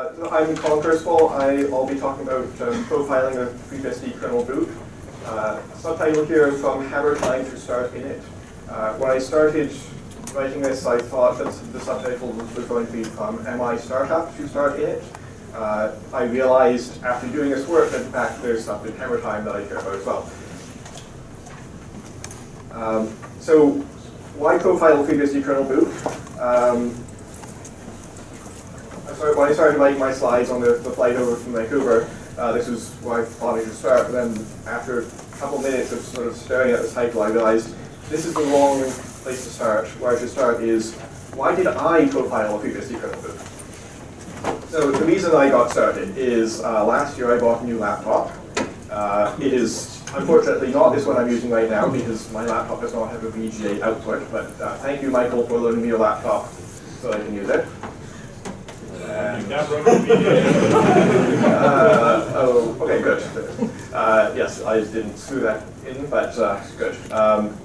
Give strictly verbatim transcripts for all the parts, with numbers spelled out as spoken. Uh, no, I'm Colin Percival. I, I'll be talking about um, profiling of FreeBSD kernel boot. Uh, subtitle here, From Hammer Time to Start Init. Uh, when I started writing this, I thought that the subtitle was going to be From M I Startup to Start Init. Uh, I realized after doing this work that in fact there's stuff in Hammer Time that I care about as well. Um, so why profile FreeBSD kernel boot? Um, So when I started writing my slides on the, the flight over from Vancouver, uh, this was where I thought I should start. But then after a couple minutes of sort of staring at this title, I realized this is the wrong place to start. Where I should start is, why did I profile a FreeBSD kernel boot? So the reason I got started is uh, last year I bought a new laptop. Uh, it is unfortunately not this one I'm using right now because my laptop does not have a V G A output. But uh, thank you, Michael, for loaning me your laptop so I can use it. uh, oh, okay, good. Uh, yes, I didn't screw that in, but uh, good. Um,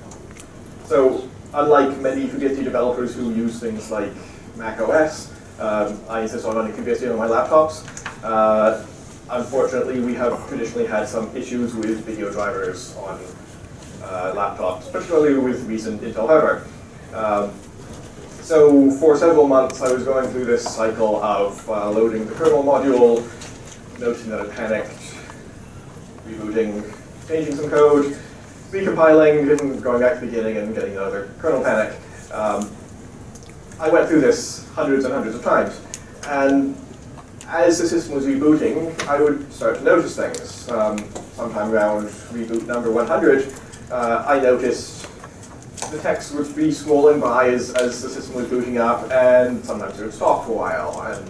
so, unlike many Fugazi developers who use things like Mac O S, um, I insist on running Fugazi on my laptops. Uh, unfortunately, we have traditionally had some issues with video drivers on uh, laptops, particularly with recent Intel hardware. Um, So for several months, I was going through this cycle of uh, loading the kernel module, noting that it panicked, rebooting, changing some code, recompiling, and going back to the beginning and getting another kernel panic. Um, I went through this hundreds and hundreds of times. And as the system was rebooting, I would start to notice things. Um, sometime around reboot number one hundred, uh, I noticed the text would be swollen by as, as the system was booting up, and sometimes it would stop for a while. And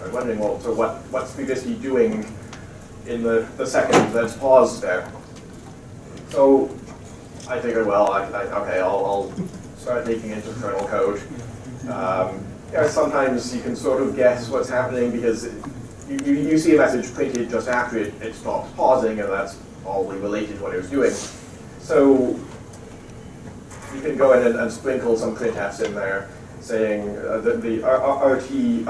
I was wondering, well, so what, what's FreeBSD doing in the, the second that's paused there? So I figured, well, I, I, okay, I'll, I'll start digging into kernel code. Um, you know, sometimes you can sort of guess what's happening because it, you, you, you see a message printed just after it, it stops pausing, and that's probably related to what it was doing. So you can go in and, and sprinkle some printfs in there, saying uh, the, the R D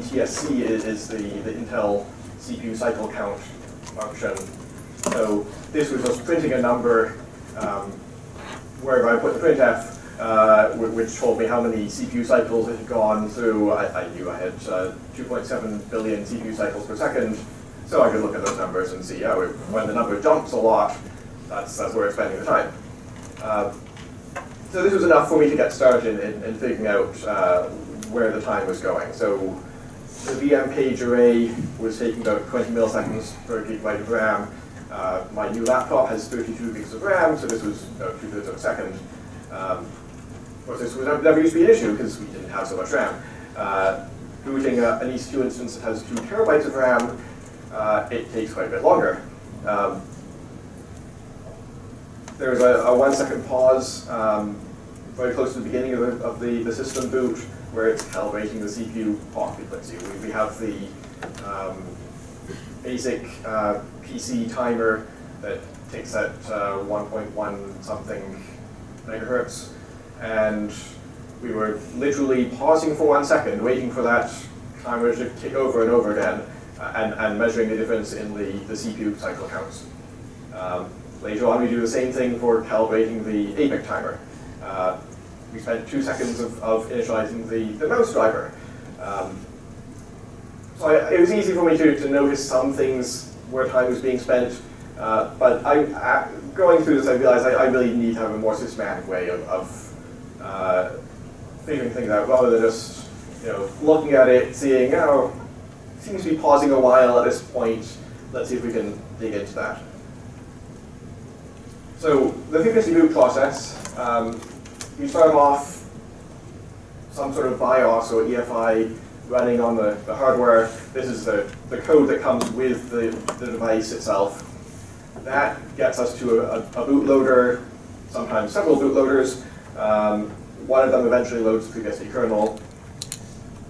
T S C is, is the, the Intel C P U cycle count function. So this was just printing a number um, wherever I put the printf, uh, which told me how many C P U cycles it had gone through. I, I knew I had uh, two point seven billion C P U cycles per second, so I could look at those numbers and see, oh, when the number jumps a lot, that's, that's where it's spending the time. Uh, So this was enough for me to get started in, in, in figuring out uh, where the time was going. So the V M page array was taking about twenty milliseconds per gigabyte of RAM. Uh, my new laptop has thirty-two gigs of RAM, so this was about two-thirds of a second. Um, of course, this was never used to be an issue because we didn't have so much RAM. Uh, booting a, an E C two instance that has two terabytes of RAM, uh, it takes quite a bit longer. Um, There was a, a one-second pause um, very close to the beginning of, the, of the, the system boot where it's calibrating the C P U clock frequency. We, we have the um, basic uh, P C timer that takes that uh, one point one something megahertz, and we were literally pausing for one second, waiting for that timer to tick over and over again, uh, and, and measuring the difference in the, the C P U cycle counts. Um, Later on, we do the same thing for calibrating the A P I C timer. Uh, we spent two seconds of, of initializing the, the mouse driver. Um, so I, it was easy for me to, to notice some things where time was being spent, uh, but I, I, going through this, I realized I, I really need to have a more systematic way of, of uh, figuring things out, rather than just you know, looking at it, seeing, oh, it seems to be pausing a while at this point. Let's see if we can dig into that. So the FreeBSD boot process, um, you start off some sort of BIOS or E F I running on the, the hardware. This is the, the code that comes with the, the device itself. That gets us to a, a bootloader, sometimes several bootloaders. Um, one of them eventually loads the FreeBSD kernel.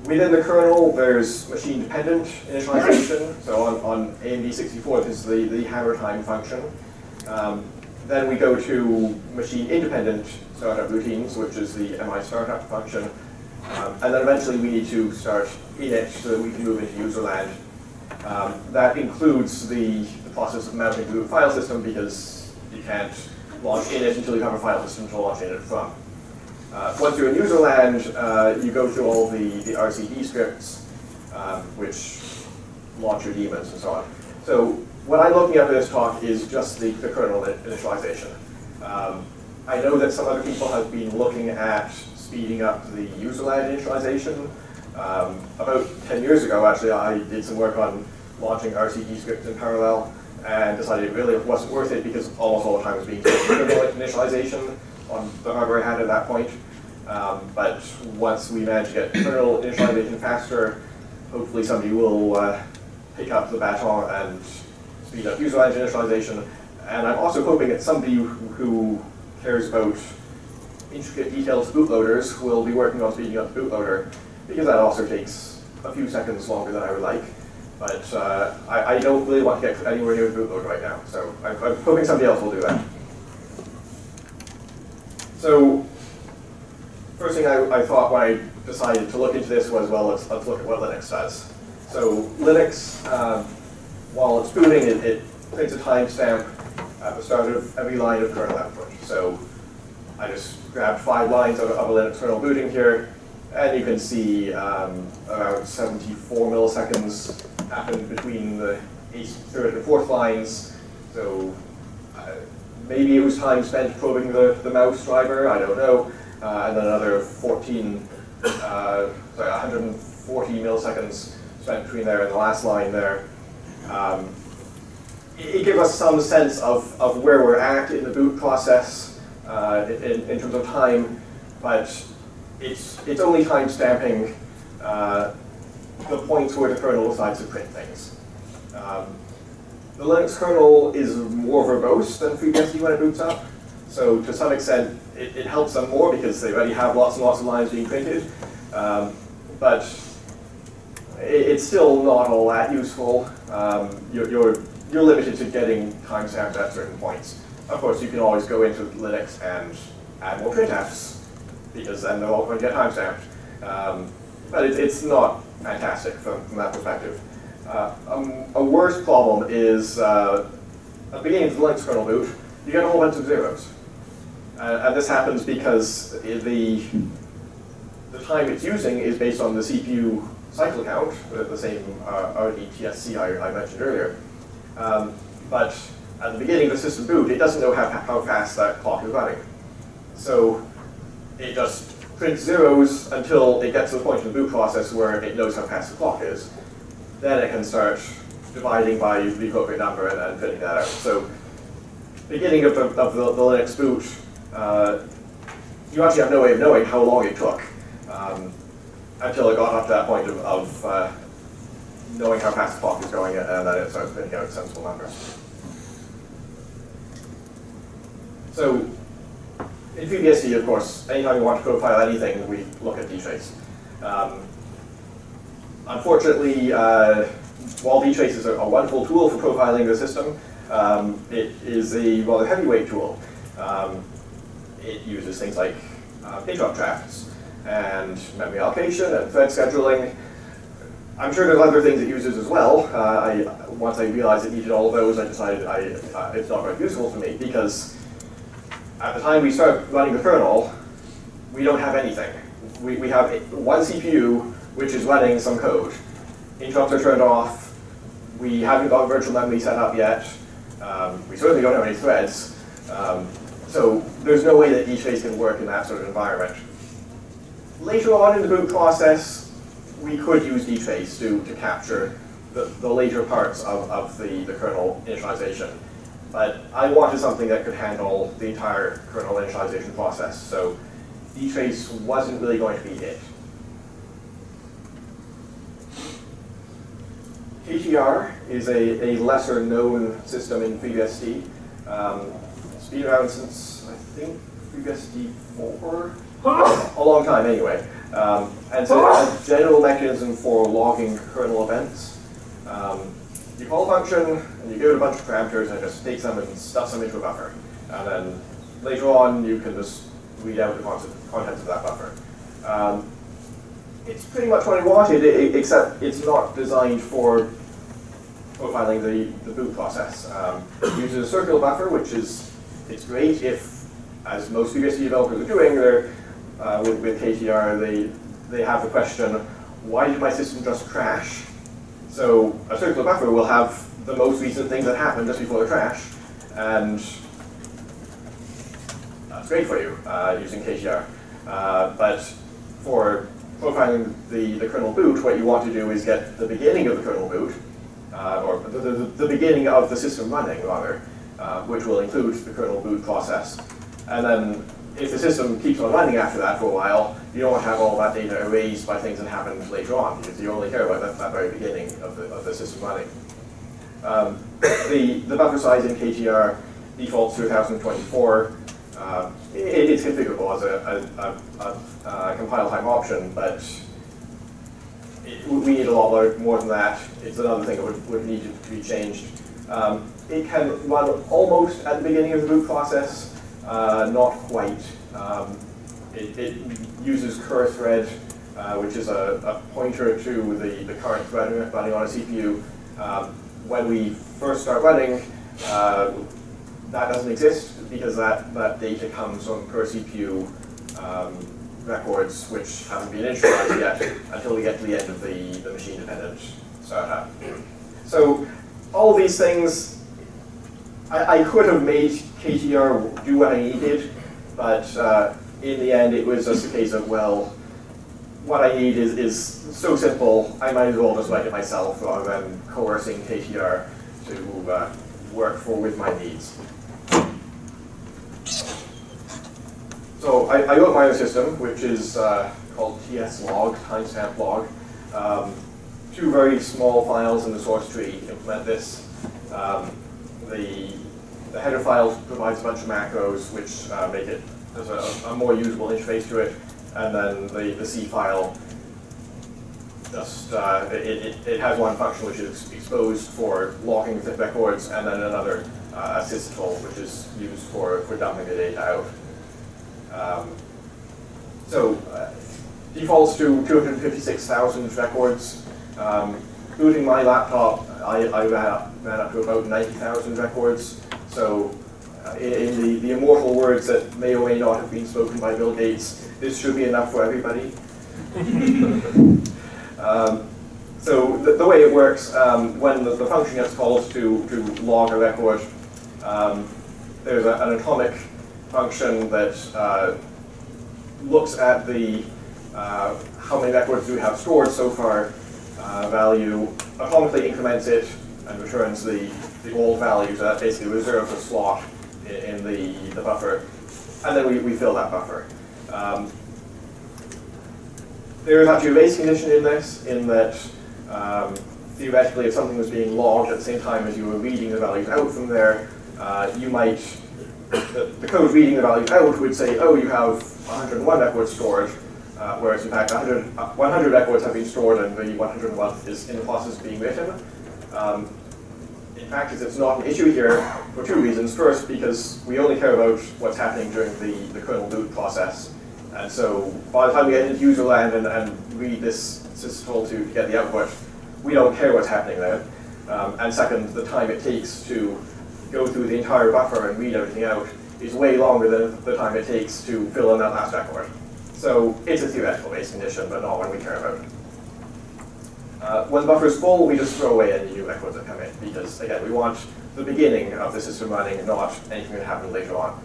Within the kernel, there's machine-dependent initialization. So on, on A M D sixty-four, this is the, the hammer time function. Um, Then we go to machine-independent startup routines, which is the M I startup function. Um, and then eventually we need to start init so that we can move into user land. Um, that includes the, the process of mounting to a file system, because you can't launch init until you have a file system to launch init from. Uh, once you're in user land, uh, you go through all the, the R C D scripts, um, which launch your daemons and so on. So what I'm looking at in this talk is just the, the kernel initialization. Um, I know that some other people have been looking at speeding up the user land initialization. Um, about ten years ago, actually, I did some work on launching R C D scripts in parallel and decided it really wasn't worth it because almost all the time was being kernel initialization on the hardware I had at that point. Um, but once we manage to get kernel initialization faster, hopefully somebody will uh, pick up the baton and speed up user land initialization. And I'm also hoping that somebody who cares about intricate details of bootloaders will be working on speeding up the bootloader, because that also takes a few seconds longer than I would like. But uh, I, I don't really want to get anywhere near the bootloader right now, so I'm, I'm hoping somebody else will do that. So first thing I, I thought when I decided to look into this was, well, let's, let's look at what Linux does. So Linux, um, while it's booting, it, it takes a timestamp at the start of every line of kernel output. So I just grabbed five lines of, of a Linux kernel booting here, and you can see um, around seventy-four milliseconds happen between the eighth, third, and fourth lines. So uh, maybe it was time spent probing the, the mouse driver, I don't know. Uh, and then another fourteen, uh, sorry, one hundred forty milliseconds spent between there and the last line there. Um, it, it gives us some sense of, of where we're at in the boot process uh, in, in terms of time, but It's, it's only time stamping uh, the points where the kernel decides to print things. Um, the Linux kernel is more verbose than FreeBSD when it boots up, so to some extent it, it helps them more because they already have lots and lots of lines being printed, um, but it, it's still not all that useful. Um, you're, you're, you're limited to getting timestamps at certain points. Of course, you can always go into Linux and add more printfs, because then they're all going to get timestamped. Um, but it, it's not fantastic from, from that perspective. Uh, um, a worse problem is uh, at the beginning of the Linux kernel boot, you get a whole bunch of zeros. Uh, and this happens because the, the time it's using is based on the C P U cycle count, the same uh, R D T S C I, I mentioned earlier. Um, but at the beginning of the system boot, it doesn't know how, how fast that clock is running. So it just prints zeros until it gets to the point in the boot process where it knows how fast the clock is. Then it can start dividing by the appropriate number and, and printing that out. So beginning of the, of the, the Linux boot, uh, you actually have no way of knowing how long it took um, until it got up to that point of, of uh, knowing how fast the clock is going and that it starts printing out a sensible number. So in FreeBSD, of course, anytime you want to profile anything, we look at DTrace. Um, unfortunately, uh, while DTrace is a, a wonderful tool for profiling the system, um, it is a rather heavyweight tool. Um, it uses things like uh, interrupt drafts and memory allocation and thread scheduling. I'm sure there's other things it uses as well. Uh, I, once I realized it needed all of those, I decided I, uh, it's not very useful for me, because at the time we start running the kernel, we don't have anything. We, we have one C P U which is running some code. Interrupts are turned off. We haven't got virtual memory set up yet. Um, we certainly don't have any threads. Um, so there's no way that DTrace can work in that sort of environment. Later on in the boot process, we could use DTrace to, to capture the, the later parts of, of the, the kernel initialization. But I wanted something that could handle the entire kernel initialization process, so DTrace wasn't really going to be it. K T R is a, a lesser known system in FreeBSD. Um, it's been around since, I think, FreeBSD four, a long time anyway. Um, and so it's a general mechanism for logging kernel events. Um, You call a function, and you give it a bunch of parameters, and it just takes them and stuffs them into a buffer. And then later on, you can just read out the contents of that buffer. Um, it's pretty much what I wanted, except it's not designed for profiling the, the boot process. Um, it uses a circular buffer, which is it's great if, as most FreeBSD developers are doing, they're, uh, with, with K T R, they, they have the question, why did my system just crash? So a circular buffer will have the most recent thing that happened just before the crash, and that's great for you uh, using K T R. Uh, but for profiling the, the kernel boot, what you want to do is get the beginning of the kernel boot, uh, or the, the, the beginning of the system running, rather, uh, which will include the kernel boot process. And then if the system keeps on running after that for a while, you don't want to have all that data erased by things that happened later on, because you only care about that, that very beginning of the, of the system running. Um, the, the buffer size in K T R defaults to one thousand twenty-four. Uh, it, it's configurable as a, a, a, a, a compile time option, but it, we need a lot more than that. It's another thing that would, would need to be changed. Um, it can run almost at the beginning of the boot process, uh, not quite. Um, it, it uses cur thread, uh, which is a, a pointer to the, the current thread running on a C P U. Um, When we first start running, uh, that doesn't exist because that, that data comes from per C P U um, records, which haven't been initialized yet until we get to the end of the, the machine-dependent startup. So all these things, I, I could have made K T R do what I needed, but uh, in the end, it was just a case of, well, what I need is, is so simple, I might as well just write it myself rather than coercing K T R to uh, work for with my needs. So I, I wrote my own system, which is uh, called TSlog, timestamp log. Um, two very small files in the source tree implement this. Um, the, the header file provides a bunch of macros which uh, make it there's a, a more usable interface to it. And then the, the C file, just uh, it, it, it has one function which is exposed for locking the records, and then another uh, syscall which is used for, for dumping the data out. Um, so uh, defaults to two hundred fifty-six thousand records. Um, booting my laptop, I, I ran, up, ran up to about ninety thousand records. So uh, in, in the, the immortal words that may or may not have been spoken by Bill Gates, this should be enough for everybody. um, so the, the way it works, um, when the, the function gets called to, to log a record, um, there's a, an atomic function that uh, looks at the uh, how many records do we have stored so far uh, value, atomically increments it, and returns the, the old value. So that basically reserves a slot in, in the, the buffer, and then we, we fill that buffer. Um, there is actually a race condition in this, in that um, theoretically if something was being logged at the same time as you were reading the values out from there, uh, you might, the, the code reading the values out would say, oh, you have one hundred and one records stored, uh, whereas in fact one hundred, one hundred records have been stored and the one hundred and one is in the process of being written. Um, in practice, it's not an issue here for two reasons. First, because we only care about what's happening during the, the kernel boot process. And so by the time we get into user land and, and read this syscall to get the output, we don't care what's happening there. Um, and second, the time it takes to go through the entire buffer and read everything out is way longer than the time it takes to fill in that last record. So it's a theoretical base condition, but not one we care about. Uh, when the buffer is full, we just throw away any new records that come in, because again, we want the beginning of the system running, not anything that happened later on.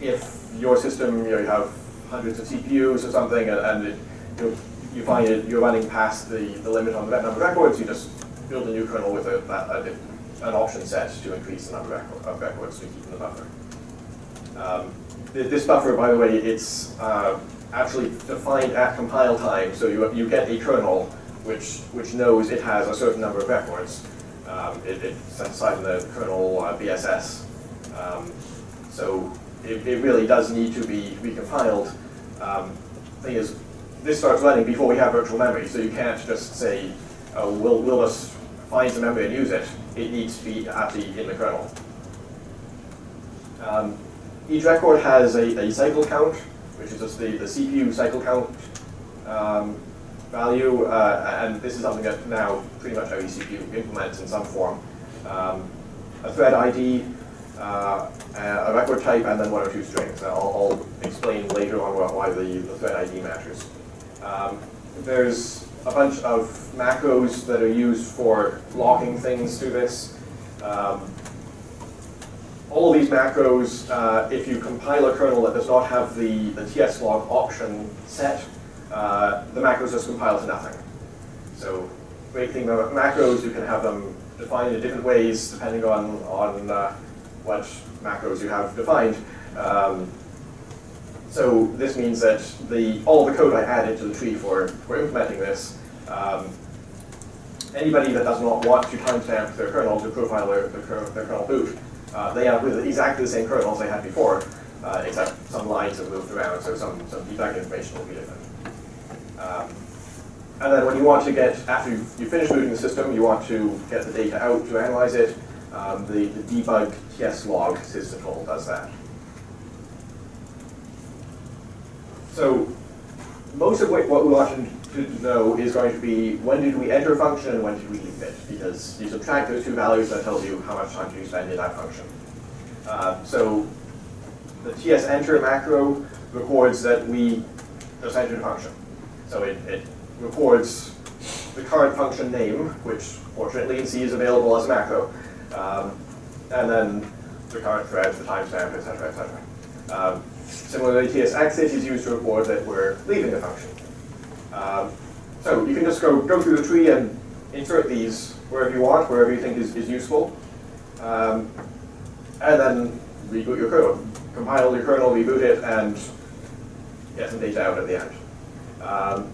If your system, you know, you have hundreds of C P Us or something, and, and it, you, you find it, you're running past the, the limit on the number of records, you just build a new kernel with a, a, a, an option set to increase the number of records to keep in the buffer. Um, this buffer, by the way, it's uh, actually defined at compile time, so you, you get a kernel which which knows it has a certain number of records. Um, it, it sets aside in the kernel uh, B S S. Um, so it, it really does need to be recompiled. Um, thing is, this starts running before we have virtual memory, so you can't just say, oh, we'll, we'll just find some memory and use it. It needs to be actually in the kernel. Um, each record has a, a cycle count, which is just the, the C P U cycle count. Um, value, uh, and this is something that now pretty much every C P U implements in some form. Um, a thread I D, uh, a record type, and then one or two strings. Now, I'll, I'll explain later on why the, the thread I D matters. Um, there's a bunch of macros that are used for locking things to this. Um, all of these macros, uh, if you compile a kernel that does not have the, the TSlog option set, uh, the macros just compile to nothing. So making the macros, you can have them defined in different ways depending on, on uh, what macros you have defined. Um, so this means that the, all the code I added to the tree for, for implementing this, um, anybody that does not want to timestamp their kernel to profile their, their, their kernel boot, uh, they have exactly the same kernels they had before, uh, except some lines have moved around, so some, some debug information will be different. Um, and then when you want to get, after you finish booting the system, you want to get the data out to analyze it, um, the, the debug TSlog sysctl does that. So most of what, what we want to know is going to be when did we enter a function and when did we leave it, because you subtract those two values, that tells you how much time you spend in that function. Uh, so the tsEnter macro records that we just entered a function. So it, it records the current function name, which fortunately in C is available as a macro, um, and then the current thread, the timestamp, et cetera, et cetera. Um, Similarly, tsExit is used to record that we're leaving the function. Um, so you can just go, go through the tree and insert these wherever you want, wherever you think is, is useful. Um, and then reboot your kernel. Compile your kernel, reboot it, and get some data out at the end. Um,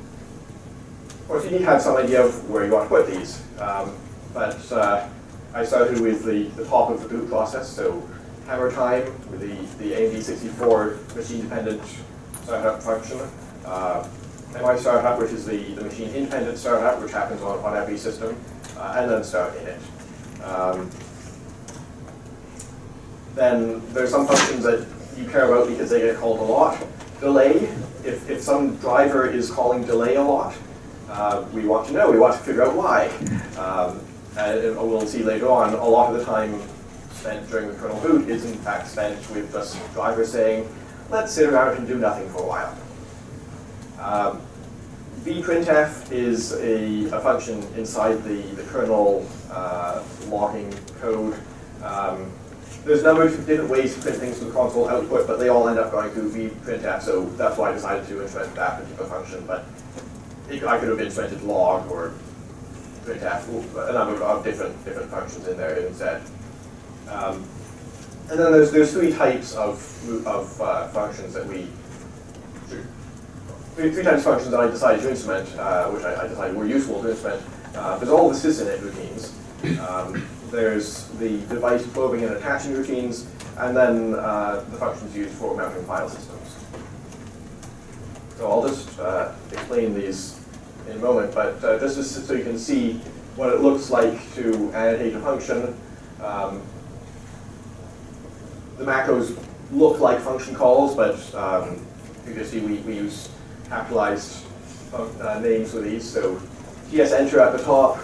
of course, you need to have some idea of where you want to put these. Um, but uh, I started with the, the top of the boot process. So Hammer Time, with the, the A M D sixty-four machine-dependent startup function. Uh, M I Startup, which is the, the machine-independent startup, which happens on, on every system, uh, and then Start Init. Um, then there's some functions that you care about because they get called a lot. Delay, if, if some driver is calling delay a lot, uh, we want to know, we want to figure out why. Um, and we'll see later on, a lot of the time, during the kernel boot is in fact spent with the driver saying, let's sit around and do nothing for a while. Um, vprintf is a, a function inside the, the kernel uh, logging code. Um, there's a number of different ways to print things from the console output, but they all end up going through vprintf, so that's why I decided to implement that particular function. But it, I could have instrumented log or printf, a number of different, different functions in there instead. Um, and then there's, there's three types of, of uh, functions that we, three, three types of functions that I decided to instrument, uh, which I, I decided were useful to instrument. Uh, there's all the sysinit routines, um, there's the device probing and attaching routines, and then uh, the functions used for mounting file systems. So I'll just uh, explain these in a moment, but uh, this is so you can see what it looks like to annotate a function. Um, the macros look like function calls, but um, you can see we, we use capitalized uh, names with these. So tsEnter at the top,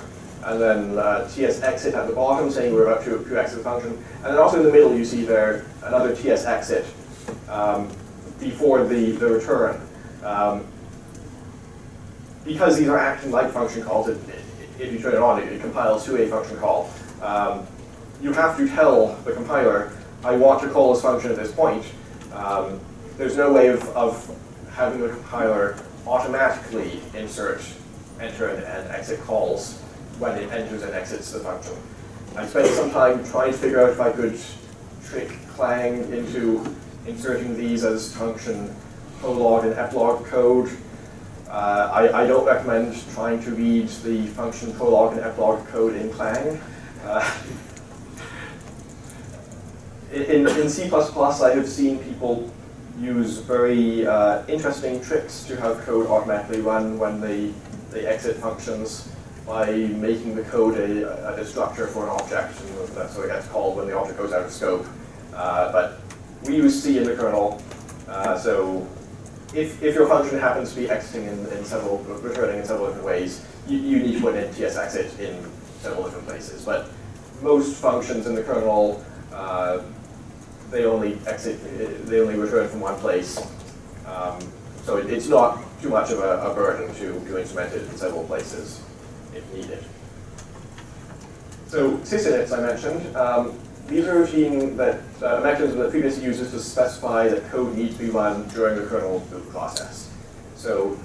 and then uh, tsExit at the bottom, saying we're about to, to exit the function. And then also in the middle, you see there another tsExit um, before the, the return. Um, because these are acting like function calls, it, it, if you turn it on, it, it compiles to a function call. Um, You have to tell the compiler, I want to call this function at this point. Um, there's no way of, of having the compiler automatically insert, enter, and, and exit calls when it enters and exits the function. I spent some time trying to figure out if I could trick Clang into inserting these as function prolog and epilogue code. Uh, I, I don't recommend trying to read the function prolog and epilogue code in Clang. Uh, In, in C plus plus, I have seen people use very uh, interesting tricks to have code automatically run when they, they exit functions by making the code a, a destructor for an object, and that's what it gets called when the object goes out of scope. Uh, but we use C in the kernel, uh, so if, if your function happens to be exiting in, in several, returning in several different ways, you, you need to an N T S exit in several different places. But most functions in the kernel, uh, they only exit, they only return from one place. Um, so it, it's not too much of a, a burden to, to instrument it in several places if needed. So sysinits I mentioned, um, these are a routine that uh, a mechanism that FreeBSD uses to specify that code needs to be run during the kernel boot process. So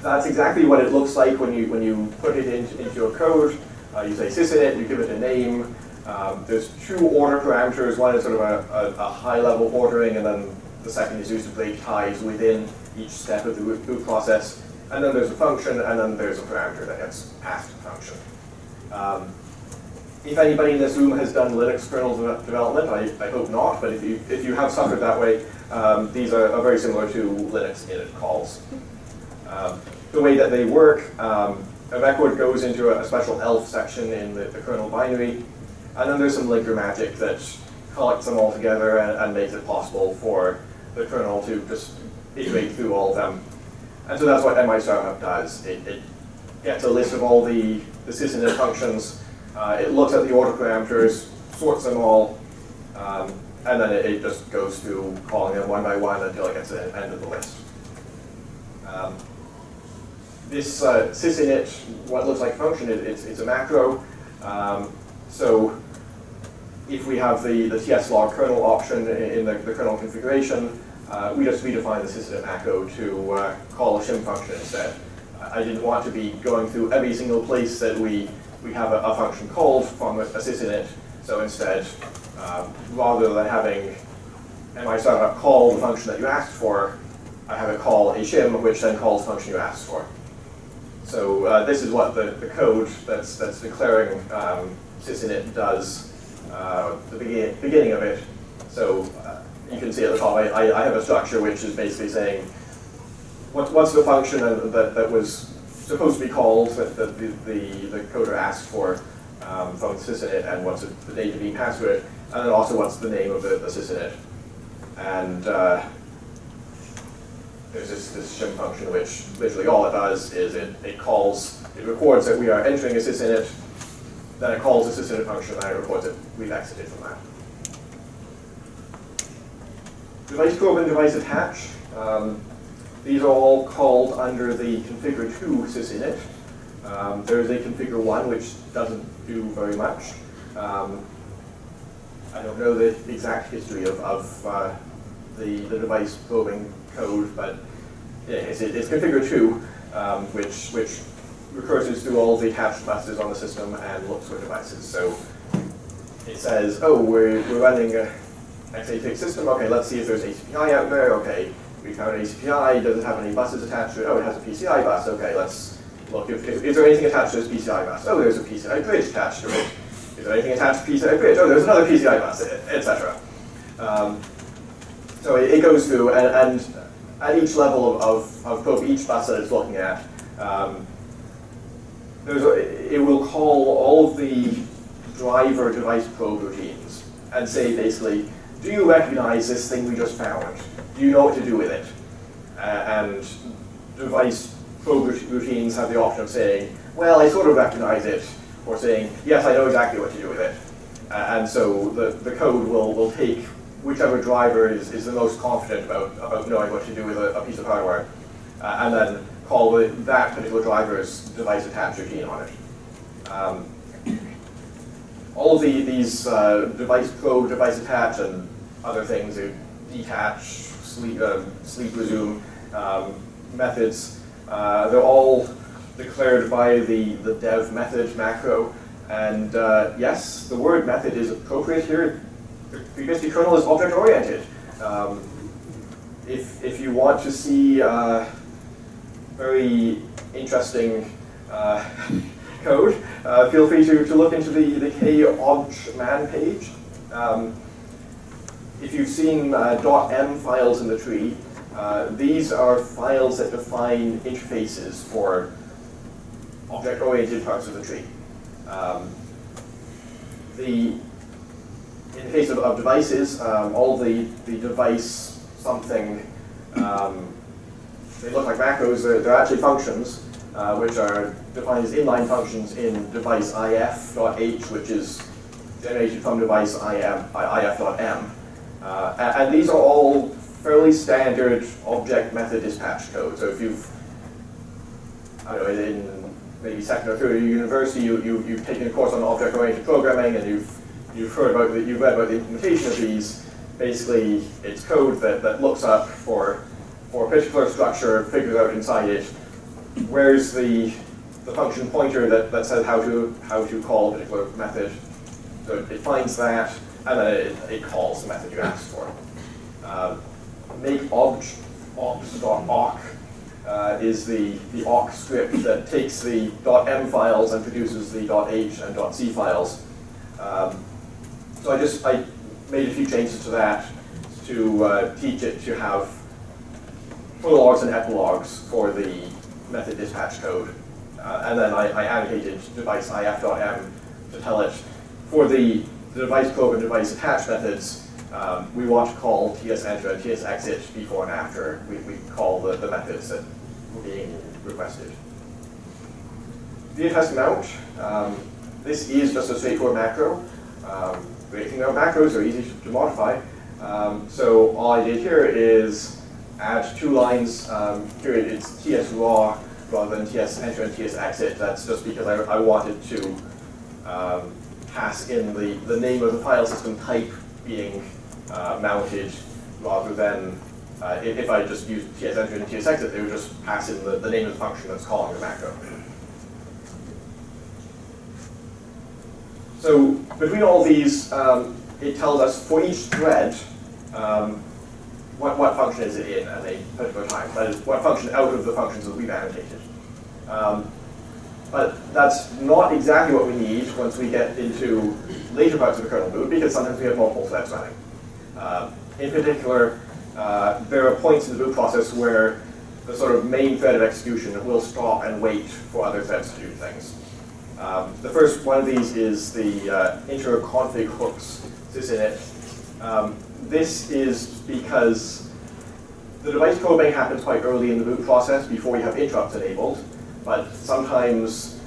that's exactly what it looks like when you when you put it in, into your code. Uh, you say sysinit, you give it a name. Um, there's two order parameters. One is sort of a, a, a high-level ordering, and then the second is used to break ties within each step of the boot process. And then there's a function, and then there's a parameter that gets passed to the function. Um, if anybody in this room has done Linux kernel de development, I, I hope not, but if you, if you have suffered that way, um, these are, are very similar to Linux init calls. Um, the way that they work, um, a record goes into a, a special E L F section in the, the kernel binary, and then there's some linker magic that collects them all together and, and makes it possible for the kernel to just iterate through all of them. And so that's what M I Startup does. It, it gets a list of all the, the sysinit functions, uh, it looks at the order parameters, sorts them all, um, and then it, it just goes through calling them one by one until it gets to the end of the list. Um, this uh, sysinit, what looks like function, it, it's, it's a macro. Um, so if we have the, the TSlog kernel option in the, the kernel configuration, uh, we just redefine the sysinit macro to uh, call a shim function instead. I didn't want to be going through every single place that we, we have a, a function called from a, a sysinit. So instead, um, rather than having M I Startup call the function that you asked for, I have it call a shim, which then calls the function you asked for. So uh, this is what the, the code that's, that's declaring um, sysinit does, uh, the begin, beginning of it. So uh, you can see at the top, I, I, I have a structure which is basically saying, What, what's the function that, that was supposed to be called, that, that the, the, the coder asked for um, from sysinit, and what's the data being passed to it, and then also what's the name of the, the sysinit. And uh, there's this, this shim function which literally all it does is it, it calls, it records that we are entering a sysinit, then it calls the sysinit function, and it records that we've exited from that. Device probe and device attach. Um, These are all called under the configure two sysinit. Um, there is a configure one which doesn't do very much. Um, I don't know the exact history of, of uh, the, the device probing code, but it's, it's configure two, um, which, which recurses through all the attached classes on the system and looks for devices. So it says, oh, we're, we're running an X eighty-six system. OK, let's see if there's A C P I out there. OK. We found an A C P I, does it have any buses attached to it? Oh, it has a P C I bus. Okay, let's look. If, if, is there anything attached to this P C I bus? Oh, there's a P C I bridge attached to it. Is there anything attached to P C I bridge? Oh, there's another P C I bus, et cetera. Um, so it, it goes through, and, and at each level of, of, of probe, each bus that it's looking at, um, there's a, it will call all of the driver device probe routines and say basically, do you recognize this thing we just found? Do you know what to do with it? Uh, and device probe routines have the option of saying, well, I sort of recognize it, or saying, yes, I know exactly what to do with it. Uh, and so the, the code will, will take whichever driver is, is the most confident about, about knowing what to do with a, a piece of hardware, uh, and then call the, that particular driver's device attach routine on it. Um, all of the, these uh, device probe, device attach, and other things, are detach, Sleep, uh, sleep resume um, methods. Uh, they're all declared by the, the dev method macro. And uh, yes, the word method is appropriate here. The FreeBSD kernel is object oriented. Um, if, if you want to see uh, very interesting uh, code, uh, feel free to, to look into the, the K obj man page. Um, If you've seen uh, .m files in the tree, uh, these are files that define interfaces for object-oriented parts of the tree. Um, the, in the case of, of devices, um, all the, the device something Um, they look like macros, they're, they're actually functions, uh, which are defined as inline functions in device if.h, which is generated from device if.m. Uh, and these are all fairly standard object method dispatch code. So if you've, I don't know, in maybe second or third of your university, you, you, you've taken a course on object-oriented programming, and you've you've heard about the, you've read about the implementation of these. Basically, it's code that, that looks up for for a particular structure, figures out inside it where's the the function pointer that, that says how to how to call a particular method. So it finds that, and then it, it calls the method you asked for. Uh, make obj obj.awk uh, is the the awk script that takes the .m files and produces the .h and .c files. Um, so I just I made a few changes to that to uh, teach it to have prologues and epilogues for the method dispatch code, uh, and then I, I annotated device if.m to tell it for the, the device probe and device attach methods. Um, we want to call tsEnter and tsExit before and after we, we call the, the methods that were being requested. V F S mount. Um, this is just a straightforward macro. Um, Anything about macros are easy to, to modify. Um, so all I did here is add two lines. Um, here it's tsraw rather than tsEnter and tsExit. That's just because I, I wanted to um, pass in the, the name of the file system type being uh, mounted rather than uh, if, if I just used tsEnter and tsExit, they would just pass in the, the name of the function that's calling the macro. So between all these, um, it tells us for each thread um, what, what function is it in at a particular time. That is, what function out of the functions that we've annotated. Um, but that's not exactly what we need once we get into later parts of the kernel boot, because sometimes we have multiple threads running. Uh, in particular, uh, there are points in the boot process where the sort of main thread of execution will stop and wait for other threads to do things. Um, the first one of these is the uh, inter-config hooks sysinit. Um, this is because the device probing happens quite early in the boot process before you have interrupts enabled, but sometimes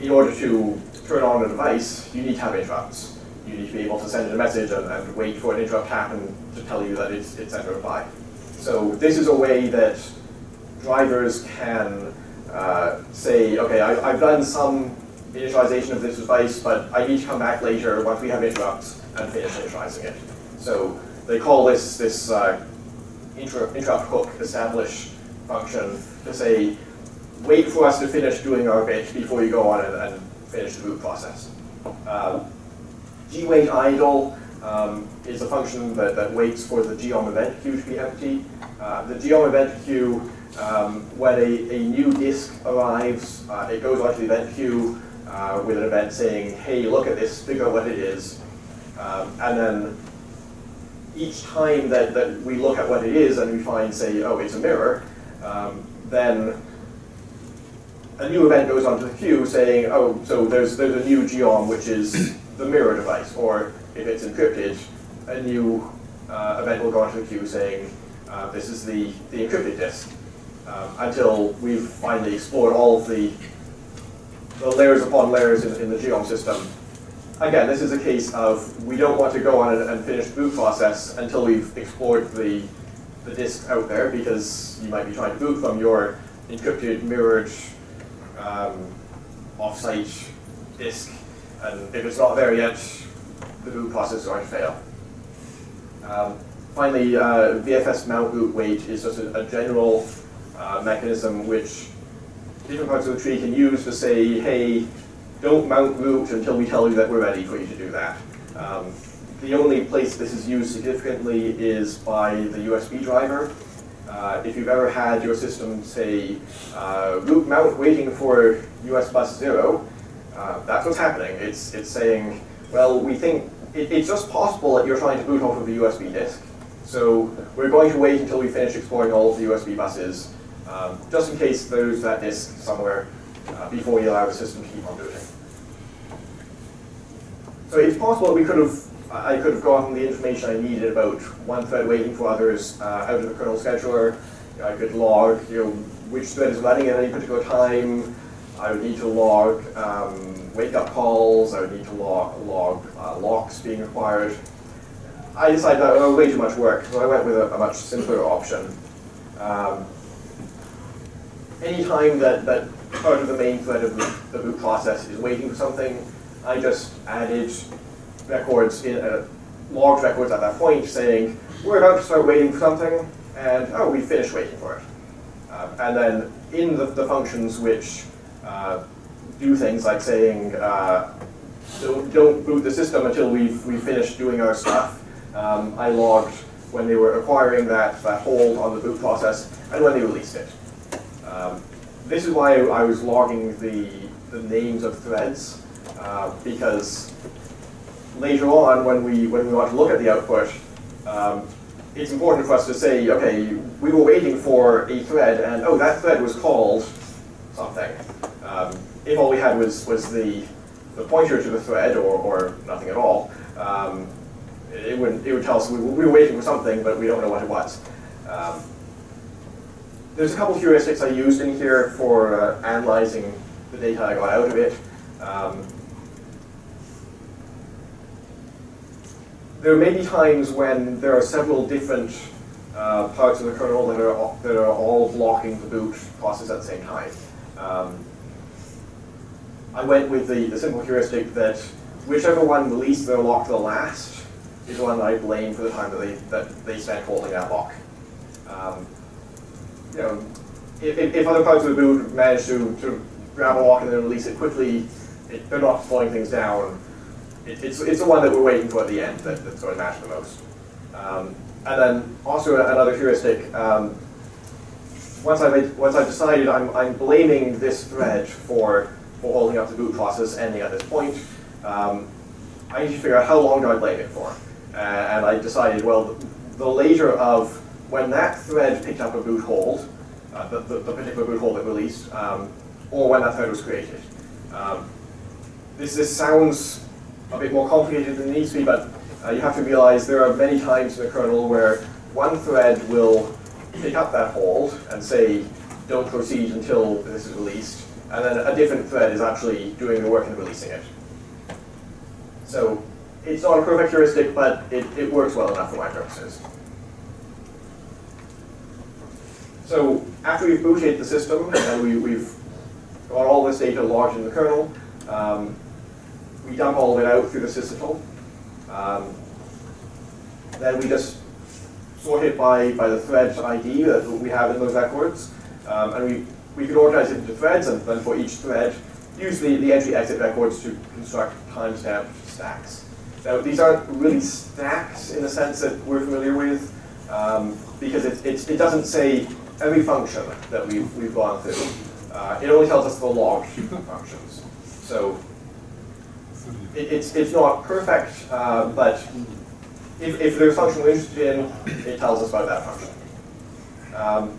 in order to turn on a device, you need to have interrupts. You need to be able to send it a message and, and wait for an interrupt to happen to tell you that it's, it's sent a reply. So this is a way that drivers can uh, say, okay, I, I've done some initialization of this device, but I need to come back later once we have interrupts and finish initializing it. So they call this this uh, inter interrupt hook establish function to say, wait for us to finish doing our bit before you go on and, and finish the boot process. Uh, gwait idle um, is a function that, that waits for the geom event queue to be empty. Uh, the geom event queue, um, when a, a new disk arrives, uh, it goes onto the event queue Uh, with an event saying, hey, look at this, figure out what it is. Um, and then each time that, that we look at what it is and we find, say, oh, it's a mirror, um, then a new event goes onto the queue saying, oh, so there's, there's a new geom, which is the mirror device. Or if it's encrypted, a new uh, event will go onto the queue saying, uh, this is the, the encrypted disk, um, until we've finally explored all of the The layers upon layers in, in the geom system. Again, this is a case of we don't want to go on and, and finish the boot process until we've explored the, the disks out there, because you might be trying to boot from your encrypted, mirrored, um, off-site disk, and if it's not there yet, the boot process is going to fail. Um, finally, uh, V F S mount boot wait is just a, a general uh, mechanism which different parts of the tree can use to say, hey, don't mount boot until we tell you that we're ready for you to do that. Um, the only place this is used significantly is by the U S B driver. Uh, if you've ever had your system say, uh, root mount waiting for U S bus zero, uh, that's what's happening. It's, it's saying, well, we think it, it's just possible that you're trying to boot off of a U S B disk. So we're going to wait until we finish exploring all of the U S B buses, Um, just in case there's that disk somewhere uh, before you allow the system to keep on booting. So it's possible we could have I could have gotten the information I needed about one thread waiting for others uh, out of the kernel scheduler. I could log, you know, which thread is running at any particular time. I would need to log um, wake-up calls. I would need to log, log uh, locks being required. I decided that was way too much work, so I went with a, a much simpler option. Um, any time that, that part of the main thread of the, the boot process is waiting for something, I just added records, in, uh, logged records at that point saying, we're about to start waiting for something, and oh, we finished waiting for it. Uh, and then in the, the functions which uh, do things like saying, uh, don't, don't boot the system until we've, we've finished doing our stuff, um, I logged when they were acquiring that, that hold on the boot process and when they released it. Um, this is why I was logging the, the names of threads, uh, because later on when we, when we want to look at the output, um, it's important for us to say, okay, we were waiting for a thread and oh, that thread was called something. Um, if all we had was, was the, the pointer to the thread or, or nothing at all, um, it, wouldn't, it would tell us we, we were waiting for something, but we don't know what it was. Um, there's a couple of heuristics I used in here for uh, analyzing the data I got out of it. Um, There may be times when there are several different uh, parts of the kernel that are all, that are all blocking the boot process at the same time. Um, I went with the, the simple heuristic that whichever one released their lock the last is the one that I blame for the time that they that they spent holding that lock. Um, you know, if, if other parts of the boot manage to, to grab a lock and then release it quickly, it, they're not slowing things down. It's, it's the one that we're waiting for at the end that, that's going to match the most. Um, and then also another heuristic, um, once, I made, once I've decided I'm, I'm blaming this thread for, for holding up the boot process ending at this point, um, I need to figure out how long do I blame it for. Uh, and I decided, well, the, the later of when that thread picked up a boot hold, uh, the, the, the particular boot hold it released, um, or when that thread was created. Um, this, this sounds a bit more complicated than it needs to be, but uh, you have to realize there are many times in the kernel where one thread will pick up that hold and say, don't proceed until this is released, and then a different thread is actually doing the work and releasing it. So it's not a perfect heuristic, but it, it works well enough for my purposes. So after we've booted the system and we, we've got all this data logged in the kernel, um, we dump all of it out through the sysctl. Um, then we just sort it by, by the thread I D that we have in those records. Um, and we, we can organize it into threads, and then for each thread, use the, the entry-exit records to construct timestamped stacks. Now, these aren't really stacks in the sense that we're familiar with, um, because it, it, it doesn't say every function that we've, we've gone through. Uh, it only tells us the log functions. So It, it's, it's not perfect, uh, but if, if there's a function we're interested in, it tells us about that function. Um,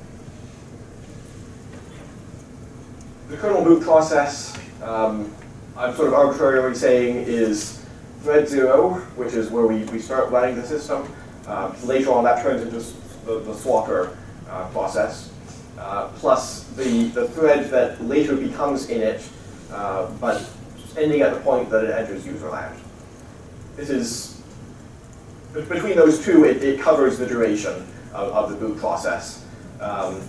the kernel boot process, um, I'm sort of arbitrarily saying, is thread zero, which is where we, we start running the system. Uh, later on, that turns into the, the swapper uh, process, uh, plus the, the thread that later becomes init, uh, but ending at the point that it enters user land. This is, between those two, it, it covers the duration of, of the boot process. Um,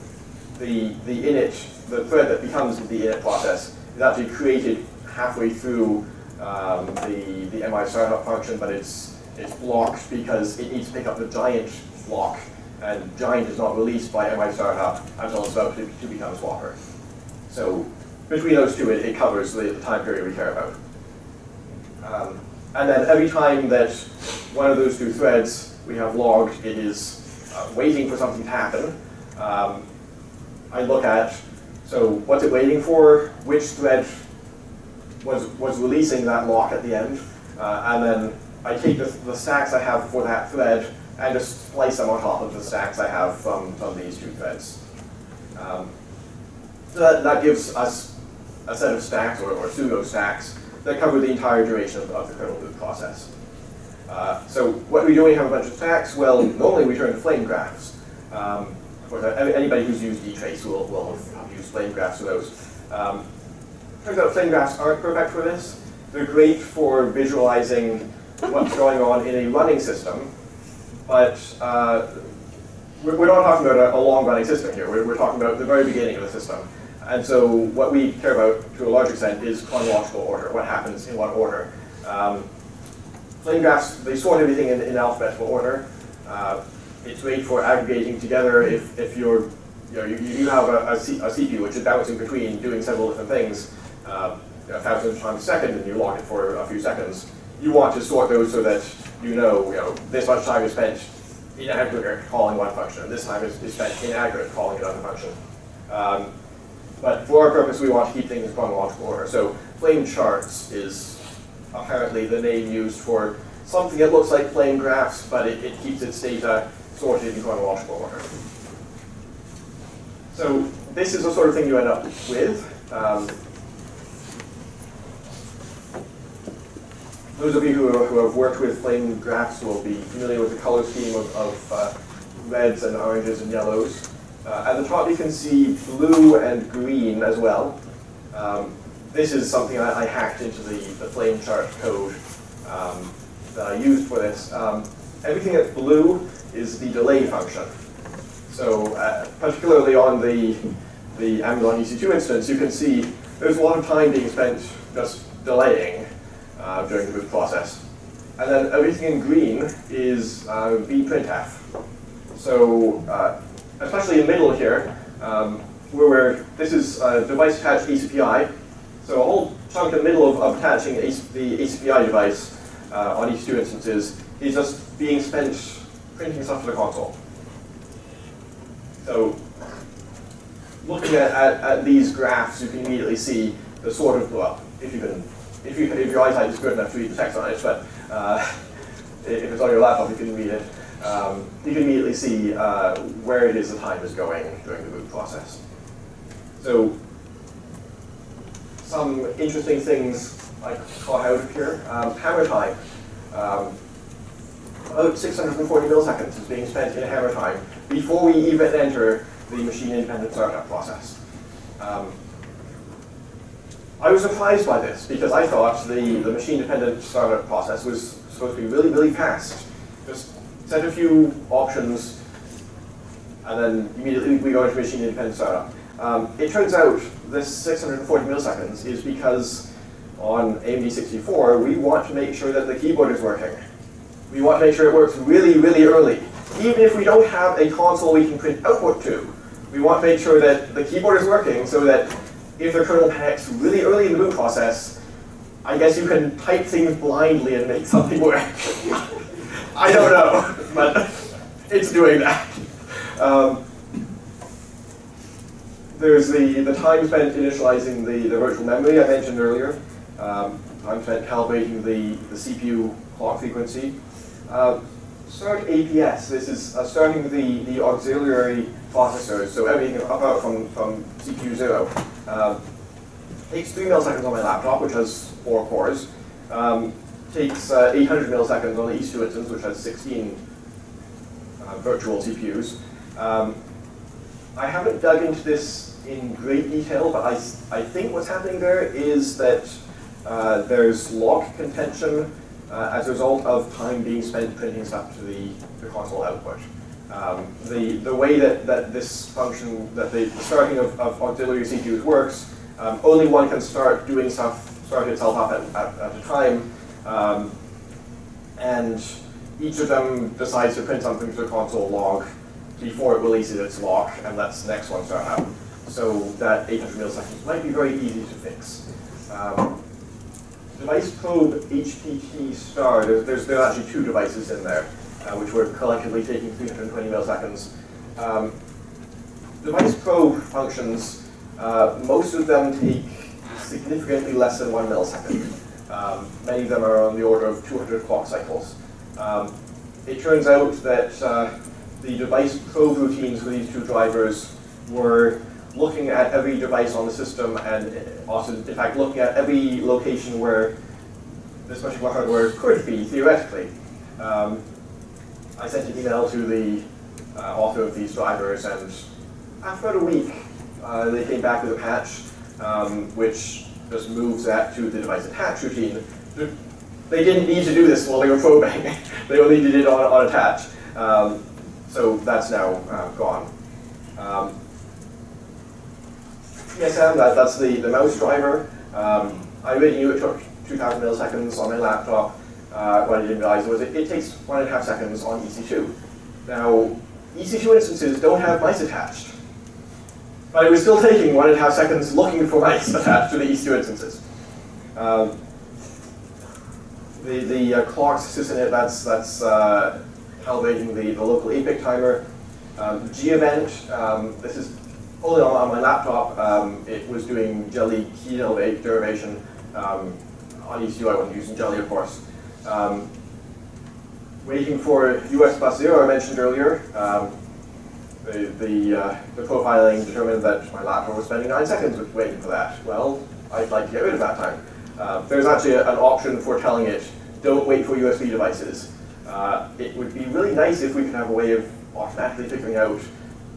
the, the init, the thread that becomes the init process is actually created halfway through um, the, the M I startup function, but it's, it's blocked because it needs to pick up the giant block, and giant is not released by M I startup until it's about to, to become a swapper. So between those two, it, it covers the, the time period we care about. Um, and then every time that one of those two threads we have logged, it is uh, waiting for something to happen. Um, I look at, so what's it waiting for? Which thread was, was releasing that lock at the end? Uh, and then I take the, the stacks I have for that thread and just splice them on top of the stacks I have from, from these two threads. Um, so that, that gives us a set of stacks or, or pseudo stacks that cover the entire duration of, of the kernel boot process. Uh, so what do we do when you have a bunch of stacks? Well, normally we turn to flame graphs. Um, of course, anybody who's used DTrace will, will have used flame graphs for those. Um, turns out flame graphs aren't perfect for this. They're great for visualizing what's going on in a running system, but uh, we're not talking about a long-running system here. We're, we're talking about the very beginning of the system. And so what we care about, to a large extent, is chronological order, what happens in what order. Um, Flame graphs, they sort everything in, in alphabetical order. Uh, it's great for aggregating together if, if you're, you know, you, you have a, a, C, a C P U which is bouncing between doing several different things uh, a thousand times a second, and you lock it for a few seconds. You want to sort those so that you know, you know this much time is spent in aggregate calling one function, and this time is spent in aggregate calling another function. Um, but for our purpose, we want to keep things in chronological order. So flame charts is apparently the name used for something that looks like flame graphs, but it, it keeps its data sorted in chronological order. So this is the sort of thing you end up with. Um, those of you who, who have worked with flame graphs will be familiar with the color scheme of, of uh, reds and oranges and yellows. Uh, at the top you can see blue and green as well. Um, This is something I, I hacked into the, the flame chart code um, that I used for this. Um, everything that's blue is the delay function. So uh, particularly on the, the Amazon E C two instance, you can see there's a lot of time being spent just delaying uh, during the boot process. And then everything in green is uh, vprintf. So uh, especially in the middle here, um, where we're, this is uh, device-attached A C P I. So a whole chunk in the middle of, of attaching the A C P I device uh, on E C two instances is just being spent printing stuff to the console. So looking at, at, at these graphs, you can immediately see the sort of, well, if you can, if you if your eyesight is good enough to read the text on it, but uh, if it's on your laptop, you can read it. Um, you can immediately see uh, where it is the time is going during the boot process. So some interesting things I caught out of here. Um, hammer time. Um, about six hundred forty milliseconds is being spent in hammer time before we even enter the machine-independent startup process. Um, I was surprised by this because I thought the, the machine-dependent startup process was supposed to be really, really fast. Just set a few options, and then immediately we go into machine-independent startup. Um, it turns out this six hundred forty milliseconds is because on A M D sixty-four, we want to make sure that the keyboard is working. We want to make sure it works really, really early. Even if we don't have a console we can print output to, we want to make sure that the keyboard is working so that if the kernel panics really early in the boot process, I guess you can type things blindly and make something work. I don't know, but it's doing that. Um, There's the, the time spent initializing the, the virtual memory I mentioned earlier. Um, time spent calibrating the, the C P U clock frequency. Uh, start A P S, this is uh, starting the, the auxiliary processors, so everything apart from, from C P U zero. Uh, takes three milliseconds on my laptop, which has four cores. Um, takes uh, eight hundred milliseconds on the E C two instance, which has sixteen uh, virtual C P Us. Um, I haven't dug into this in great detail, but I, I think what's happening there is that uh, there's log contention uh, as a result of time being spent printing stuff to the, the console output. Um, the, the way that, that this function, that the, the starting of, of auxiliary C P Us works, um, only one can start doing stuff, start itself up at, at, at a time, um, and each of them decides to print something to the console log before it releases its lock and lets the next one start up. So that eight hundred milliseconds might be very easy to fix. Um, device probe H P T star, there's, there's, there are actually two devices in there, uh, which were collectively taking three hundred twenty milliseconds. Um, device probe functions, uh, most of them take significantly less than one millisecond. Um, many of them are on the order of two hundred clock cycles. Um, it turns out that uh, the device probe routines for these two drivers were looking at every device on the system and also, in fact, looking at every location where this much hardware could be, theoretically. Um, I sent an email to the uh, author of these drivers, and after about a week, uh, they came back with a patch, um, which just moves that to the device attach routine. They didn't need to do this while they were probing. They only did it on, on attach. Um, so that's now uh, gone. Um, yes, Sam, that, that's the, the mouse driver. Um, I already knew it took two thousand milliseconds on my laptop. Uh, what I didn't realize was it, it takes one and a half seconds on E C two. Now, E C two instances don't have mice attached, but it was still taking one and a half seconds looking for mice attached to the E C two instances. Um, the the uh, clock sysinit, that's, that's uh, calibrating the, the local A P I C timer. Um, G event, um, this is only on, on my laptop. Um, it was doing jelly key derivation. Um, on E C two I wasn't using jelly, of course. Um, waiting for U S plus zero I mentioned earlier, um, the, the, uh, the profiling determined that my laptop was spending nine seconds waiting for that. Well, I'd like to get rid of that time. Uh, there's actually a, an option for telling it, don't wait for U S B devices. Uh, it would be really nice if we could have a way of automatically figuring out,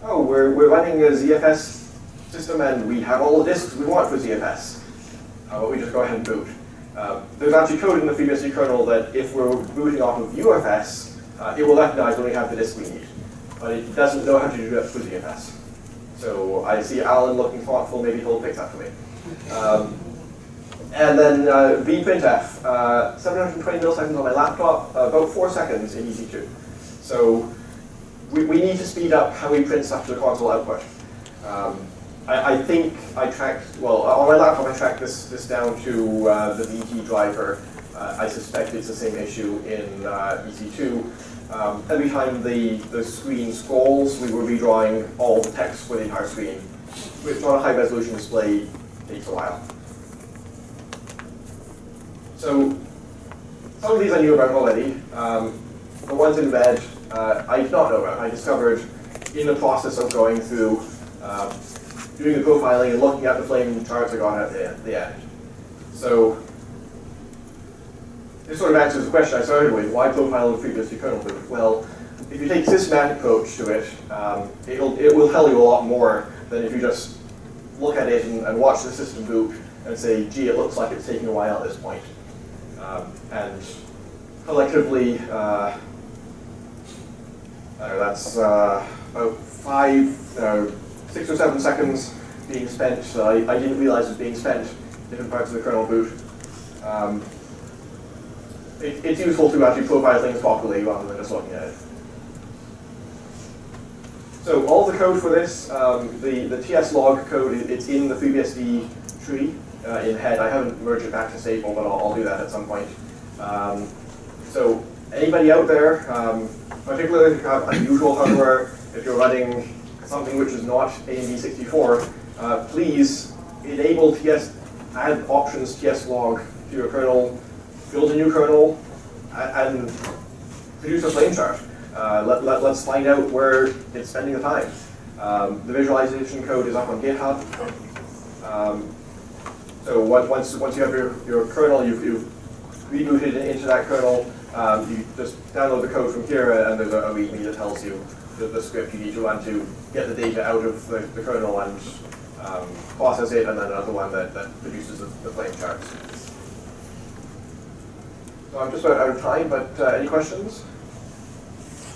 oh, we're, we're running a Z F S system and we have all the disks we want for Z F S. How about we just go ahead and boot? Uh, there's actually code in the FreeBSD kernel that if we're booting off of U F S, uh, it will recognize when we have the disk we need. But it doesn't know how to do that for Z F S. So I see Alan looking thoughtful, maybe he'll fix that for me. Um, and then uh, vprintf, uh, seven hundred twenty milliseconds on my laptop, uh, about four seconds in E C two. So we, we need to speed up how we print stuff to the console output. Um, I think I tracked, well, on my laptop I tracked this, this down to uh, the V T driver. Uh, I suspect it's the same issue in uh, E C two. Um, every time the, the screen scrolls, we were redrawing all the text for the entire screen, which on a high resolution display takes a while. So, some of these I knew about already. Um, the ones in red, uh, I did not know about. I discovered in the process of going through uh, doing the profiling and looking at the flame charts I got at the end. So this sort of answers the question I started with, why profile in FreeBSD kernel? Well, if you take a systematic approach to it, um, it'll, it will tell you a lot more than if you just look at it and, and watch the system boot and say, gee, it looks like it's taking a while at this point. Um, and collectively, uh, I don't know, that's uh, about five, uh, six or seven seconds being spent, so I, I didn't realize it was being spent in different parts of the kernel boot. Um, it, it's useful to actually profile things properly rather than just looking at it. So all the code for this, um, the, the TSlog code, it, it's in the FreeBSD tree uh, in head. I haven't merged it back to stable, but I'll, I'll do that at some point. Um, so anybody out there, um, particularly if you have unusual hardware, if you're running something which is not A M D sixty-four, uh, please enable T S, add options TSlog to your kernel, build a new kernel, and produce a flame chart. Uh, let, let, let's find out where it's spending the time. Um, the visualization code is up on GitHub. Um, so once, once you have your, your kernel, you've, you've rebooted into that kernel, um, you just download the code from here, and there's a, a README that tells you The, the script you need to run to get the data out of the, the kernel and um, process it, and then another one that, that produces the, the flame charts. So I'm just about out of time, but uh, any questions?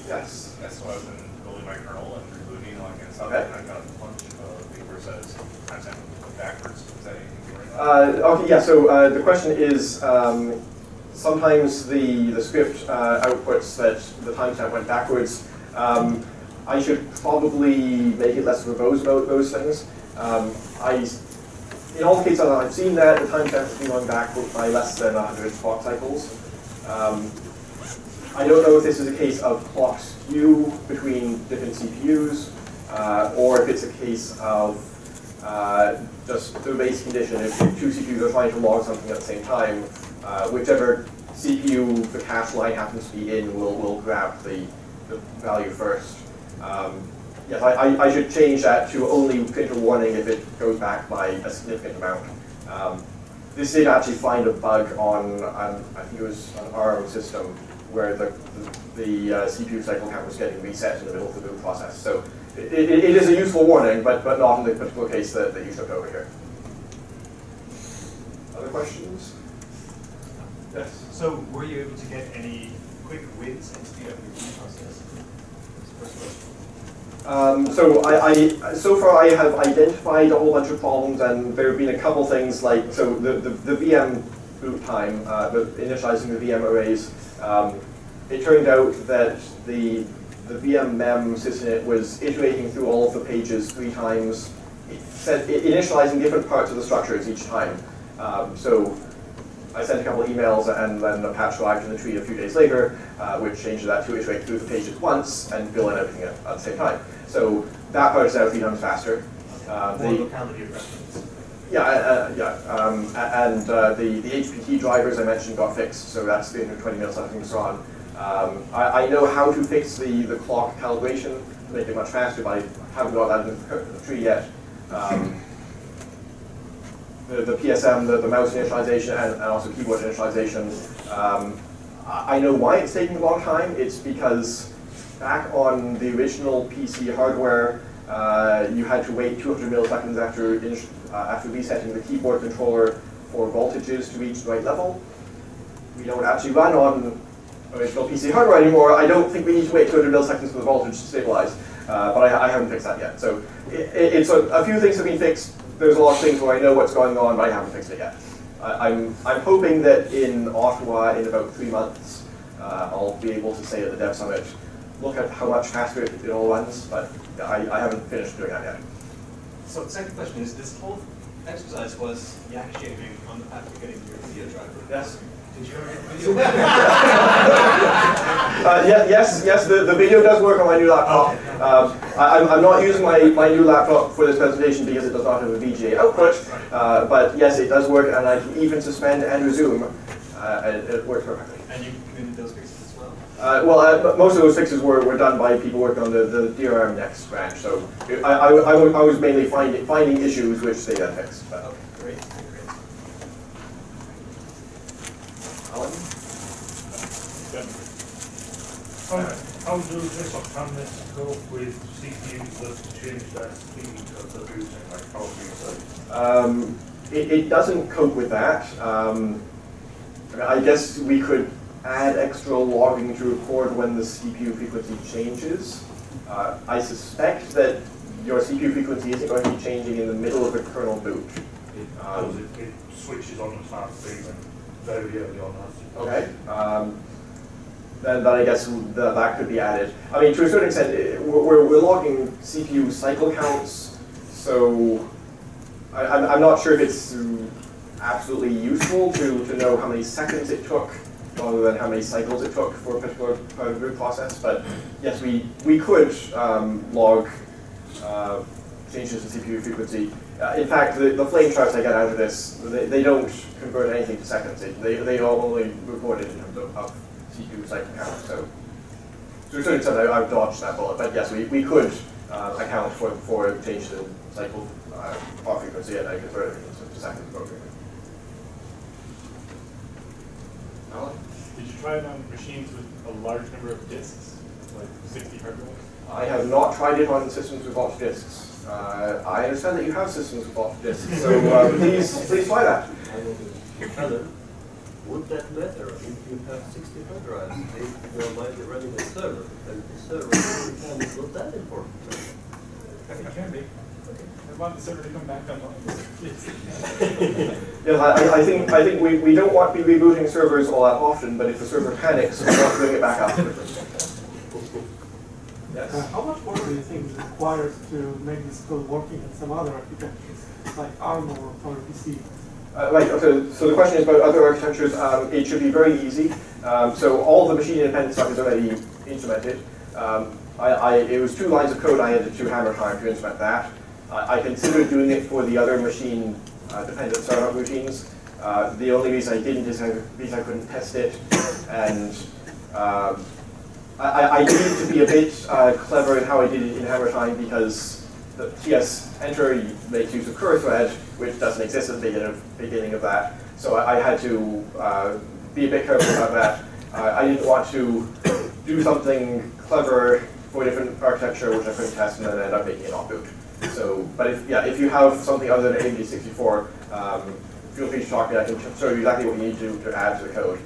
Yes? Yes, so I've been building my kernel and rebooting like and stuff, okay. And I got a bunch of papers that sometimes I have to look backwards. Is that anything right now? Uh, okay, yeah, so uh, the question is, um, sometimes the, the script uh, outputs that the timestamp went backwards. Um, I should probably make it less verbose about those things. Um, I, in all cases I've seen that, the timestamp has been going back by less than one hundred clock cycles. Um, I don't know if this is a case of clock skew between different C P Us, uh, or if it's a case of uh, just the base condition. If two C P Us are trying to log something at the same time, uh, whichever C P U the cache line happens to be in will, will grab the the value first. Um, yes, I, I, I should change that to only print a warning if it goes back by a significant amount. Um, this did actually find a bug on, on I think it was an ARM system, where the, the, the uh, C P U cycle count was getting reset in the middle of the boot process. So it, it, it is a useful warning, but, but not in the particular case that, that you took over here. Other questions? Yes? So were you able to get any quick wins into the boot process? That's the first question. Um, so I, I, so far I have identified a whole bunch of problems, and there have been a couple things like, so the, the, the V M boot time, uh, the initializing the V M arrays, um, it turned out that the, the V M mem sysinit was iterating through all of the pages three times, it said, it initializing different parts of the structures each time. Um, so I sent a couple of emails, and then the patch arrived in the tree a few days later, uh, which changed that to iterate through the page at once and fill in everything at, at the same time. So that part is now three times faster. Uh, More the, locality of reference. Yeah, uh, yeah. Um, and uh, the, the H P T drivers I mentioned got fixed, so that's three hundred twenty milliseconds everything's on. Um, I, I know how to fix the, the clock calibration to make it much faster, but I haven't got that in the tree yet. Um, The, the P S M, the, the mouse initialization, and, and also keyboard initialization. Um, I know why it's taking a long time. It's because back on the original P C hardware, uh, you had to wait two hundred milliseconds after, uh, after resetting the keyboard controller for voltages to reach the right level. We don't actually run on original P C hardware anymore. I don't think we need to wait two hundred milliseconds for the voltage to stabilize, uh, but I, I haven't fixed that yet. So it, it, it's a, a few things have been fixed. There's a lot of things where I know what's going on, but I haven't fixed it yet. I, I'm, I'm hoping that in Ottawa, in about three months, uh, I'll be able to say at the Dev Summit, look at how much faster it, it all runs, but I, I haven't finished doing that yet. So the second question is, this whole exercise was yak shaving on the path to getting your video driver. Yes. Did you ever get video? uh, yeah, yes, yes, the, the video does work on my new laptop. Okay. Um, I, I'm not using my, my new laptop for this presentation because it does not have a V G A output, uh, but yes, it does work, and I can even suspend and resume. Uh, it, it works perfectly. And you completed those fixes as well? Uh, well, uh, most of those fixes were, were done by people working on the, the D R M Next branch, so it, I, I, I, I was mainly finding, finding issues which they then fixed. But. Okay, great, great. Alan? Yeah. All right. How does this or can this cope with C P Us that change their speed of the booting, like how do you say? Um, it, it doesn't cope with that. Um, I guess we could add extra logging to record when the C P U frequency changes. Uh, I suspect that your C P U frequency isn't going to be changing in the middle of a kernel boot. It um, does, it, it switches on the start even very early on. Okay. Um, Then, then I guess the, that could be added. I mean, to a certain extent, we're, we're logging C P U cycle counts, so I, I'm, I'm not sure if it's absolutely useful to, to know how many seconds it took rather than how many cycles it took for a particular part of the process, but yes, we, we could um, log uh, changes in C P U frequency. Uh, in fact, the, the flame charts I get out of this, they, they don't convert anything to seconds. They, they, they all only record it in terms of up. Cycle count. So, to a certain extent, I, I've dodged that bullet, but yes, we, we could uh, account for, for change the cycle uh, part frequency and I convert it into seconds appropriately. Alan? Did you try it on machines with a large number of disks, like sixty hardware? I have not tried it on systems with lots of disks. Uh, I understand that you have systems with lots of disks, so uh, please, please try that. Would that matter if you have sixty hard drives? They might be running a server, and the server is not that important. It can be. I want the server to come back online. Yes, I, I think I think we, we don't want to be rebooting servers all that often, but if the server panics, we want to bring it back up. Yes. Uh, how much work do you think is required to make this code working in some other architectures, like ARM or P C I? Uh, right, okay, so the question is about other architectures. Um, it should be very easy. Um, so all the machine-independent stuff is already instrumented. Um, I, I, it was two lines of code I added to Hammer Time to instrument that. Uh, I considered doing it for the other machine-dependent uh, startup routines. Uh, the only reason I didn't is because I couldn't test it. And um, I, I needed to be a bit uh, clever in how I did it in Hammer Time because the T S enter makes use of curthread, which doesn't exist at the beginning of, beginning of that. So I, I had to uh, be a bit careful about that. uh, I didn't want to do something clever for a different architecture which I couldn't test, and then I ended up making it not boot. So, but if, yeah, if you have something other than A M D sixty-four, um, feel free to talk to me. I can show you exactly what you need to, to add to the code.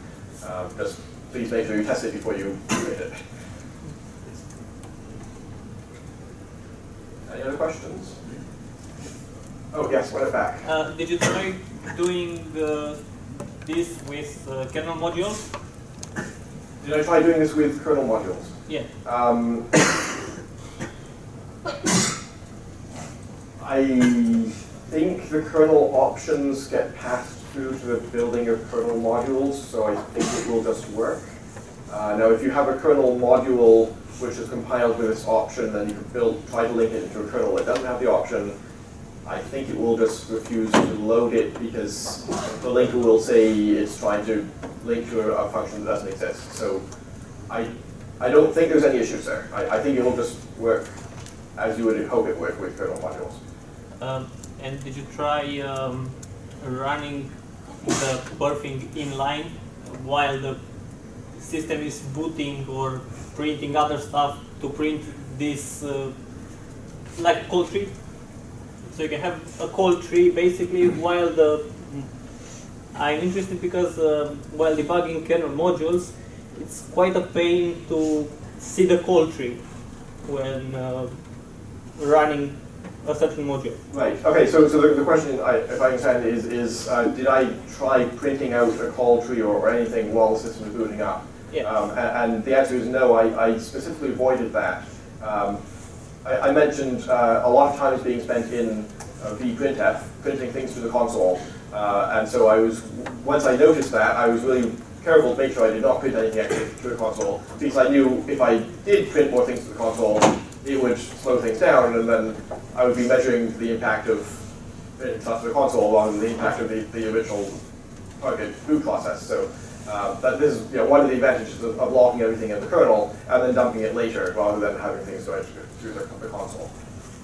Uh, just please make sure you test it before you create it. Any other questions? Oh yes, went back. Uh, did you try doing uh, this with uh, kernel modules? Did I try doing this with kernel modules? Yeah. Um, I think the kernel options get passed through to the building of kernel modules, so I think it will just work. Uh, now, if you have a kernel module which is compiled with this option, then you can build, try to link it into a kernel that doesn't have the option. I think it will just refuse to load it because the linker will say it's trying to link to a, a function that doesn't exist. So I, I don't think there's any issues there. I, I think it will just work as you would hope it would with kernel modules. Um, and did you try um, running the perfing inline while the system is booting or printing other stuff to print this uh, like call tree? So you can have a call tree basically while the, I'm interested because uh, while debugging kernel modules, it's quite a pain to see the call tree when uh, running a certain module. Right. Okay. So, so the, the question, I, if I understand, is is uh, did I try printing out a call tree or, or anything while the system is booting up? Yeah. Um, and, and the answer is no. I, I specifically avoided that. Um, I, I mentioned uh, a lot of time is being spent in uh, vprintf, printing things to the console, uh, and so I was, once I noticed that, I was really careful to make sure I did not print anything extra to the console, because I knew if I did print more things to the console, it would slow things down, and then I would be measuring the impact of printing stuff to the console on the impact of the, the original target boot process. So. Uh, but this is, you know, one of the advantages of, of locking everything in the kernel and then dumping it later rather than having things go through the, the console.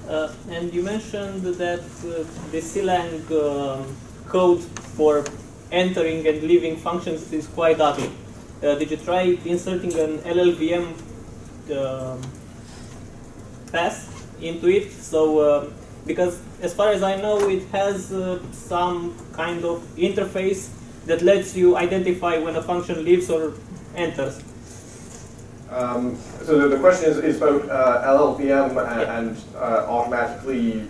Uh, and you mentioned that uh, the C lang uh, code for entering and leaving functions is quite ugly. Uh, did you try inserting an L L V M uh, pass into it? So, uh, because as far as I know, it has uh, some kind of interface that lets you identify when a function leaves or enters. Um, so the, the question is, is about uh, L L V M and, yeah. and uh, automatically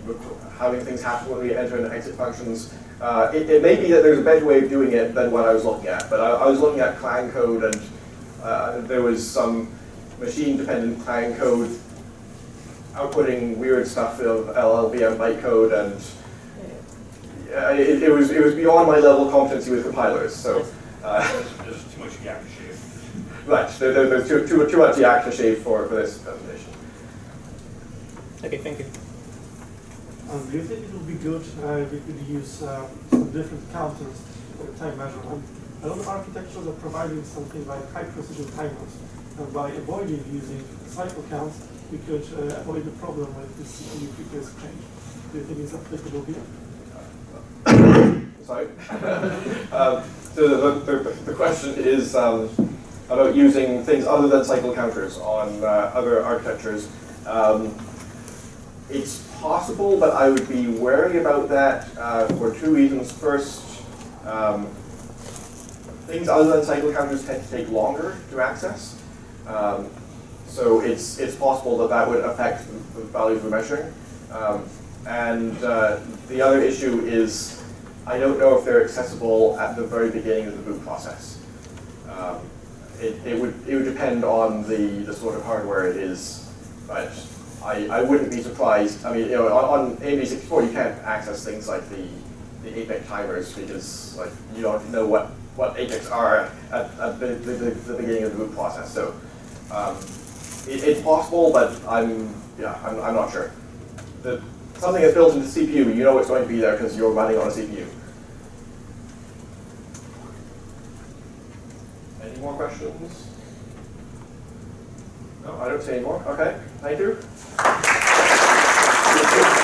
having things happen when we enter and exit functions. Uh, it, it may be that there's a better way of doing it than what I was looking at, but I, I was looking at Clang code, and uh, there was some machine-dependent Clang code outputting weird stuff of L L V M bytecode, and Uh, it, it was it was beyond my level of competency with compilers, so uh, just too much yak to shave. Right, there, there, there's too too too much yak to shave for for this presentation. Okay, thank you. Um, do you think it would be good uh, if we could use uh, some different counters for time measurement? A lot of architectures are providing something like high precision timers, and by avoiding using cycle counts, we could uh, avoid the problem with the C P U frequency change. Do you think it's applicable here? Sorry. um, so the, the, the question is um, about using things other than cycle counters on uh, other architectures. Um, it's possible, but I would be wary about that uh, for two reasons. First, um, things other than cycle counters tend to take longer to access. Um, so it's, it's possible that that would affect the, the values we're measuring. Um, and uh, the other issue is I don't know if they're accessible at the very beginning of the boot process. Um, it, it, would, it would depend on the, the sort of hardware it is, but I, I wouldn't be surprised. I mean, you know, on, on A M D sixty-four you can't access things like the, the A P I C timers because like, you don't know what, what A P I Cs are at, at the, the, the beginning of the boot process. So um, it, it's possible, but I'm, yeah, I'm, I'm not sure. The, Something that's built into the C P U, you know it's going to be there because you're running on a C P U. Any more questions? No, I don't see any more. Okay, thank you.